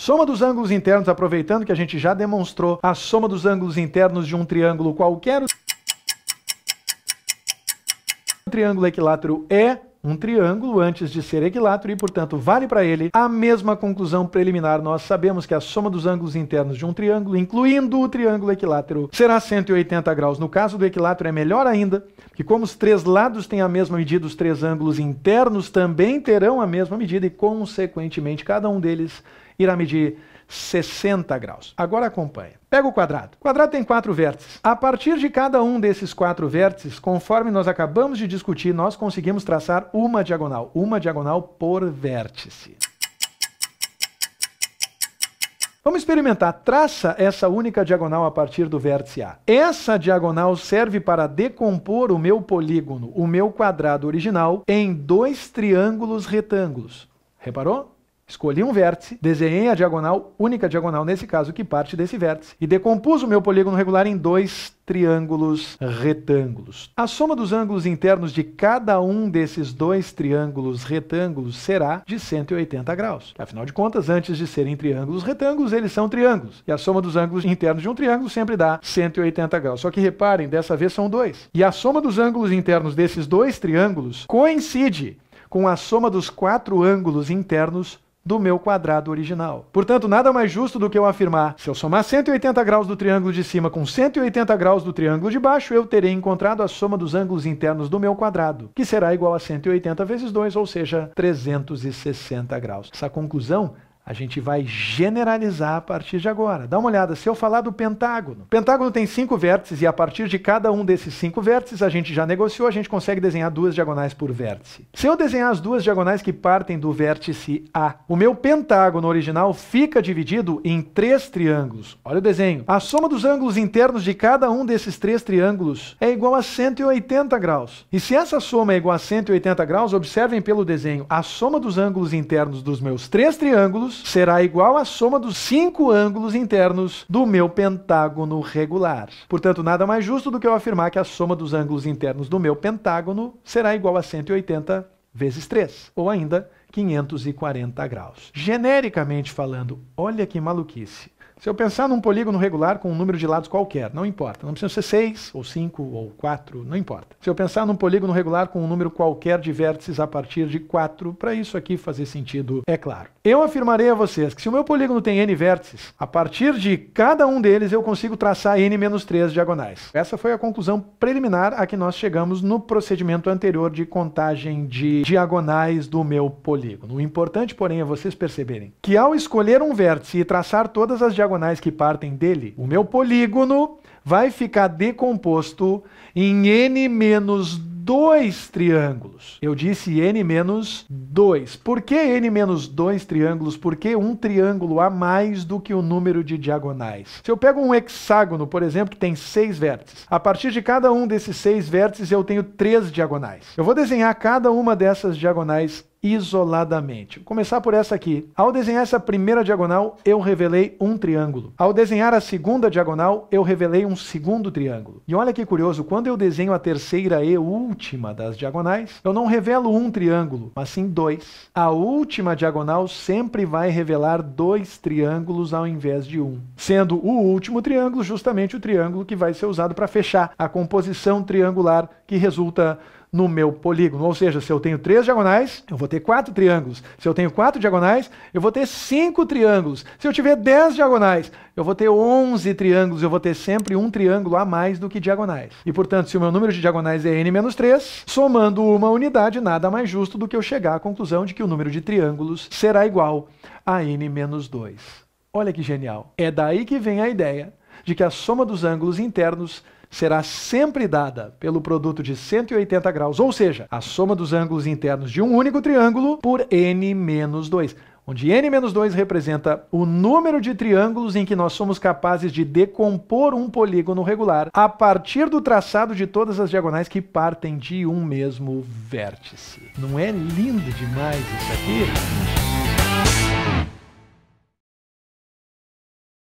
Soma dos ângulos internos, aproveitando que a gente já demonstrou a soma dos ângulos internos de um triângulo qualquer. O triângulo equilátero é um triângulo antes de ser equilátero e, portanto, vale para ele a mesma conclusão preliminar. Nós sabemos que a soma dos ângulos internos de um triângulo, incluindo o triângulo equilátero, será 180 graus. No caso do equilátero é melhor ainda, porque como os três lados têm a mesma medida, os três ângulos internos também terão a mesma medida e, consequentemente, cada um deles irá medir 60 graus. Agora acompanha. Pega o quadrado. O quadrado tem 4 vértices. A partir de cada um desses 4 vértices, conforme nós acabamos de discutir, nós conseguimos traçar uma diagonal. Uma diagonal por vértice. Vamos experimentar. Traça essa única diagonal a partir do vértice A. Essa diagonal serve para decompor o meu polígono, o meu quadrado original, em dois triângulos retângulos. Reparou? Escolhi um vértice, desenhei a diagonal, única diagonal nesse caso, que parte desse vértice, e decompus o meu polígono regular em dois triângulos retângulos. A soma dos ângulos internos de cada um desses dois triângulos retângulos será de 180 graus. Afinal de contas, antes de serem triângulos retângulos, eles são triângulos. E a soma dos ângulos internos de um triângulo sempre dá 180 graus. Só que reparem, dessa vez são dois. E a soma dos ângulos internos desses dois triângulos coincide com a soma dos 4 ângulos internos do meu quadrado original. Portanto, nada mais justo do que eu afirmar, se eu somar 180 graus do triângulo de cima com 180 graus do triângulo de baixo, eu terei encontrado a soma dos ângulos internos do meu quadrado, que será igual a 180 vezes 2, ou seja, 360 graus. Essa conclusão a gente vai generalizar a partir de agora. Dá uma olhada, se eu falar do pentágono. O pentágono tem 5 vértices e a partir de cada um desses 5 vértices, a gente já negociou, a gente consegue desenhar 2 diagonais por vértice. Se eu desenhar as 2 diagonais que partem do vértice A, o meu pentágono original fica dividido em 3 triângulos. Olha o desenho. A soma dos ângulos internos de cada um desses 3 triângulos é igual a 180 graus. E se essa soma é igual a 180 graus, observem pelo desenho, a soma dos ângulos internos dos meus 3 triângulos será igual à soma dos 5 ângulos internos do meu pentágono regular. Portanto, nada mais justo do que eu afirmar que a soma dos ângulos internos do meu pentágono será igual a 180 vezes 3, ou ainda 540 graus. Genericamente falando, olha que maluquice. Se eu pensar num polígono regular com um número de lados qualquer, não importa. Não precisa ser 6, ou 5, ou 4, não importa. Se eu pensar num polígono regular com um número qualquer de vértices a partir de 4, para isso aqui fazer sentido, é claro. Eu afirmarei a vocês que se o meu polígono tem N vértices, a partir de cada um deles eu consigo traçar N-3 diagonais. Essa foi a conclusão preliminar a que nós chegamos no procedimento anterior de contagem de diagonais do meu polígono. O importante, porém, é vocês perceberem que ao escolher um vértice e traçar todas as diagonais que partem dele, o meu polígono vai ficar decomposto em N-2 triângulos. Eu disse N-2. Por que N-2 triângulos? Porque um triângulo a mais do que o número de diagonais. Se eu pego um hexágono, por exemplo, que tem 6 vértices, a partir de cada um desses 6 vértices eu tenho 3 diagonais. Eu vou desenhar cada uma dessas diagonais isoladamente. Vou começar por essa aqui. Ao desenhar essa primeira diagonal, eu revelei um triângulo. Ao desenhar a segunda diagonal, eu revelei um segundo triângulo. E olha que curioso, quando eu desenho a terceira e última das diagonais, eu não revelo um triângulo, mas sim 2. A última diagonal sempre vai revelar 2 triângulos ao invés de um, sendo o último triângulo justamente o triângulo que vai ser usado para fechar a composição triangular que resulta no meu polígono. Ou seja, se eu tenho 3 diagonais, eu vou ter 4 triângulos. Se eu tenho 4 diagonais, eu vou ter 5 triângulos. Se eu tiver 10 diagonais, eu vou ter 11 triângulos. Eu vou ter sempre um triângulo a mais do que diagonais. E, portanto, se o meu número de diagonais é N-3, somando uma unidade, nada mais justo do que eu chegar à conclusão de que o número de triângulos será igual a N-2. Olha que genial! É daí que vem a ideia de que a soma dos ângulos internos será sempre dada pelo produto de 180 graus, ou seja, a soma dos ângulos internos de um único triângulo por N-2, onde N-2 representa o número de triângulos em que nós somos capazes de decompor um polígono regular a partir do traçado de todas as diagonais que partem de um mesmo vértice. Não é lindo demais isso aqui?